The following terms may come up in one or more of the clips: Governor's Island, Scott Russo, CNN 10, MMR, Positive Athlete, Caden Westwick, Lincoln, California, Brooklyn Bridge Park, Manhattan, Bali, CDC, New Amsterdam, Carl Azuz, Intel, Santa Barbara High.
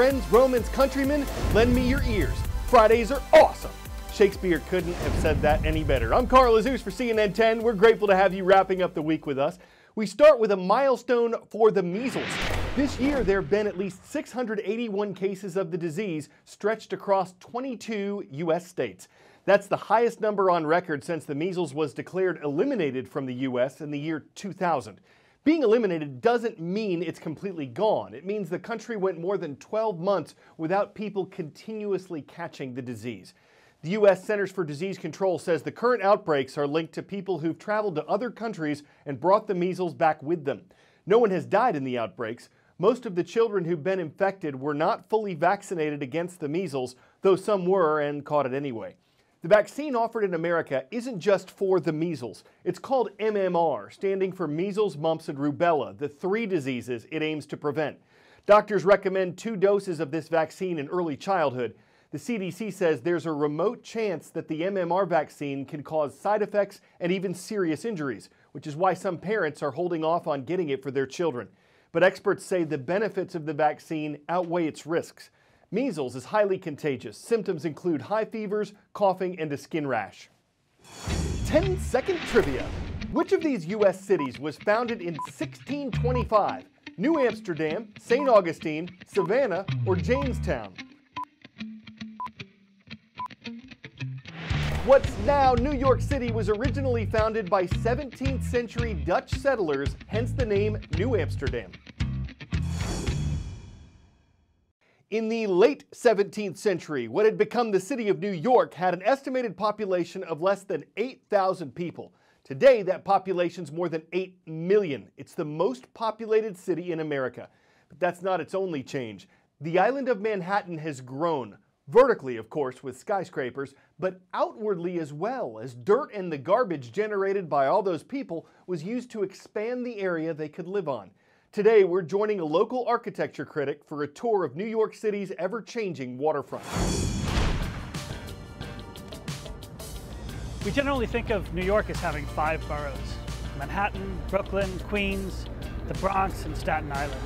friends, Romans, countrymen, lend me your ears. Fridays are awesome. Shakespeare couldn't have said that any better. I'm Carl Azuz for CNN 10. We're grateful to have you wrapping up the week with us. We start with a milestone for the measles. This year, there have been at least 681 cases of the disease stretched across 22 U.S. states. That's the highest number on record since the measles was declared eliminated from the U.S. in the year 2000. Being eliminated doesn't mean it's completely gone. It means the country went more than 12 months without people continuously catching the disease. The U.S. Centers for Disease Control says the current outbreaks are linked to people who've traveled to other countries and brought the measles back with them. No one has died in the outbreaks. Most of the children who've been infected were not fully vaccinated against the measles, though some were and caught it anyway. The vaccine offered in America isn't just for the measles. It's called MMR, standing for measles, mumps, and rubella, the three diseases it aims to prevent. Doctors recommend 2 doses of this vaccine in early childhood. The CDC says there's a remote chance that the MMR vaccine can cause side effects and even serious injuries, which is why some parents are holding off on getting it for their children. But experts say the benefits of the vaccine outweigh its risks. Measles is highly contagious. Symptoms include high fevers, coughing, and a skin rash. 10-second trivia. Which of these U.S. cities was founded in 1625? New Amsterdam, St. Augustine, Savannah, or Jamestown? What's now New York City was originally founded by 17th century Dutch settlers, hence the name New Amsterdam. In the late 17th century, what had become the city of New York had an estimated population of less than 8,000 people. Today, that population's more than 8 million. It's the most populated city in America. But that's not its only change. The island of Manhattan has grown, vertically, of course, with skyscrapers, but outwardly as well, as dirt and the garbage generated by all those people was used to expand the area they could live on. Today, we're joining a local architecture critic for a tour of New York City's ever-changing waterfront. We generally think of New York as having 5 boroughs: Manhattan, Brooklyn, Queens, the Bronx, and Staten Island.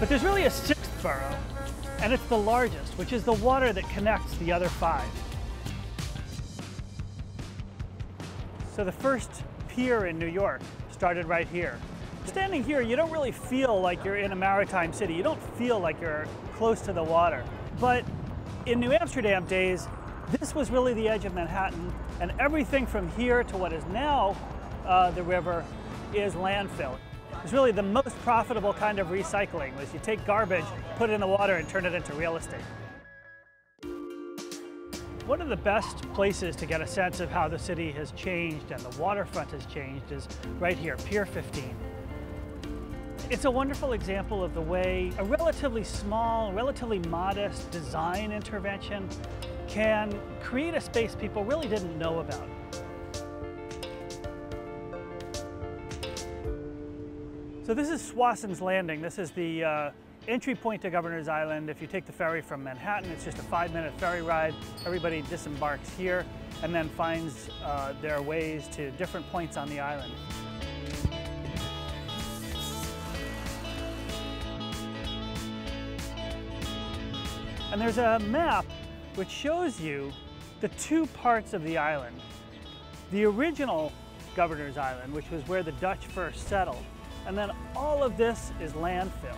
But there's really a 6th borough, and it's the largest, which is the water that connects the other 5. So the first pier in New York started right here. Standing here, you don't really feel like you're in a maritime city. You don't feel like you're close to the water. But in New Amsterdam days, this was really the edge of Manhattan, and everything from here to what is now the river is landfill. It's really the most profitable kind of recycling, was you take garbage, put it in the water, and turn it into real estate. One of the best places to get a sense of how the city has changed and the waterfront has changed is right here, Pier 15. It's a wonderful example of the way a relatively small, relatively modest design intervention can create a space people really didn't know about. So this is Swasson's Landing. This is the entry point to Governor's Island. If you take the ferry from Manhattan, it's just a 5-minute ferry ride. Everybody disembarks here and then finds their ways to different points on the island. And there's a map which shows you the 2 parts of the island. The original Governor's Island, which was where the Dutch first settled, and then all of this is landfill.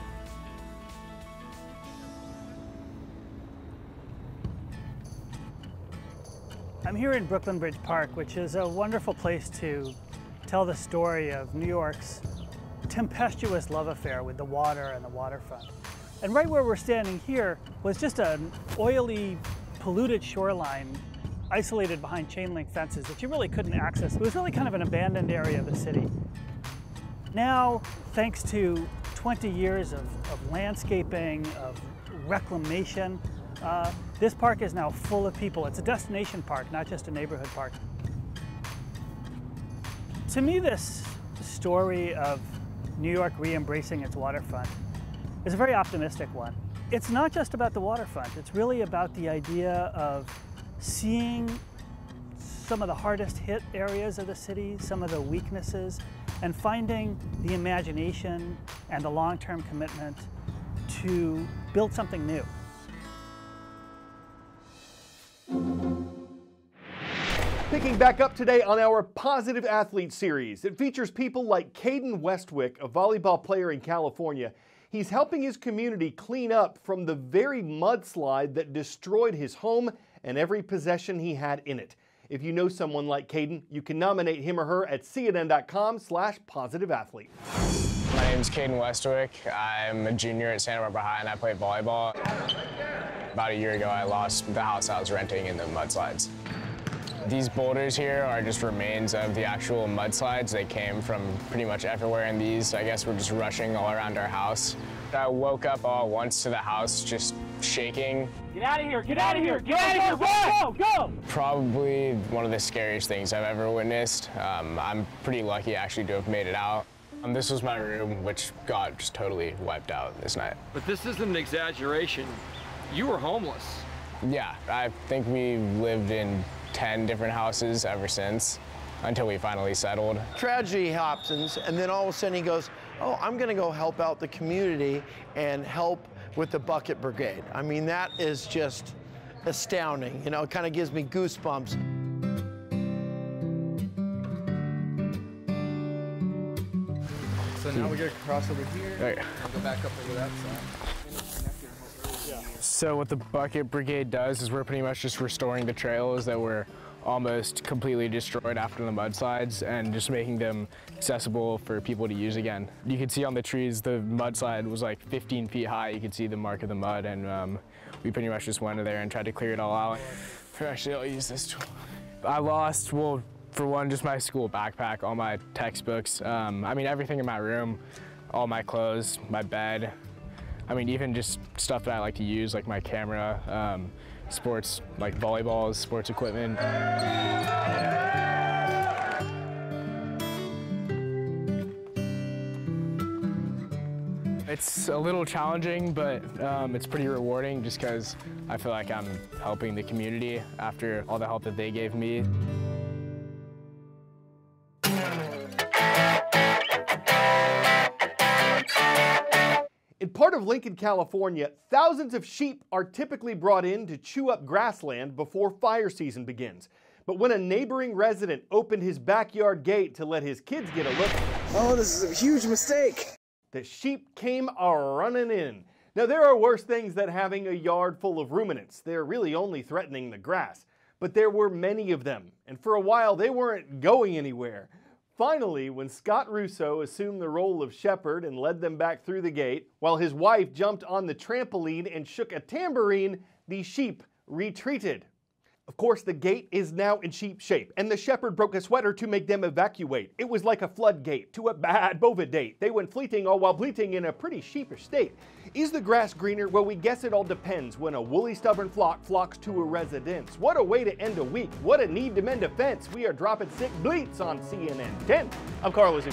I'm here in Brooklyn Bridge Park, which is a wonderful place to tell the story of New York's tempestuous love affair with the water and the waterfront. And right where we're standing here was just an oily, polluted shoreline isolated behind chain link fences that you really couldn't access. It was really kind of an abandoned area of the city. Now, thanks to 20 years of landscaping, of reclamation, this park is now full of people. It's a destination park, not just a neighborhood park. To me, this story of New York re-embracing its waterfront is a very optimistic one. It's not just about the waterfront. It's really about the idea of seeing some of the hardest hit areas of the city, some of the weaknesses, and finding the imagination and the long-term commitment to build something new. Picking back up today on our Positive Athlete series. It features people like Caden Westwick, a volleyball player in California. He's helping his community clean up from the very mudslide that destroyed his home and every possession he had in it. If you know someone like Caden, you can nominate him or her at CNN.com/positiveathlete. My name's Caden Westwick. I'm a junior at Santa Barbara High and I play volleyball. About a year ago, I lost the house I was renting in the mudslides. These boulders here are just remains of the actual mudslides. They came from pretty much everywhere, and these, I guess, were just rushing all around our house. I woke up all at once to the house just shaking. Get out of here, get out of here, get out of here, go! Probably one of the scariest things I've ever witnessed. I'm pretty lucky actually to have made it out. This was my room, which got just totally wiped out this night. But this isn't an exaggeration. You were homeless. Yeah, I think we lived in 10 different houses ever since, until we finally settled. Tragedy happens, and then all of a sudden he goes, oh, I'm gonna go help out the community and help with the bucket brigade. I mean, that is just astounding. You know, it kind of gives me goosebumps. So now we gotta cross over here, right, and go back up over that side. So what the bucket brigade does is we're pretty much just restoring the trails that were almost completely destroyed after the mudslides and just making them accessible for people to use again. You can see on the trees the mudslide was like 15 feet high. You could see the mark of the mud, and we pretty much just went in there and tried to clear it all out. Actually, I'll use this tool. I lost, well, for one, just my school backpack, all my textbooks. I mean, everything in my room, all my clothes, my bed. I mean, even just stuff that I like to use, like my camera, sports, like volleyballs, sports equipment. It's a little challenging, but it's pretty rewarding just because I feel like I'm helping the community after all the help that they gave me. In part of Lincoln, California, thousands of sheep are typically brought in to chew up grassland before fire season begins. But when a neighboring resident opened his backyard gate to let his kids get a look, oh, this is a huge mistake, the sheep came a-running in. Now, there are worse things than having a yard full of ruminants. They're really only threatening the grass. But there were many of them, and for a while they weren't going anywhere. Finally, when Scott Russo assumed the role of shepherd and led them back through the gate, while his wife jumped on the trampoline and shook a tambourine, the sheep retreated. Of course, the gate is now in sheep shape, and the shepherd broke a sweater to make them evacuate. It was like a floodgate to a bad bovidate. They went fleeting, all while bleating in a pretty sheepish state. Is the grass greener? Well, we guess it all depends when a woolly stubborn flock flocks to a residence. What a way to end a week. What a need to mend a fence. We are dropping sick bleats on CNN 10. I'm Carl Azuz.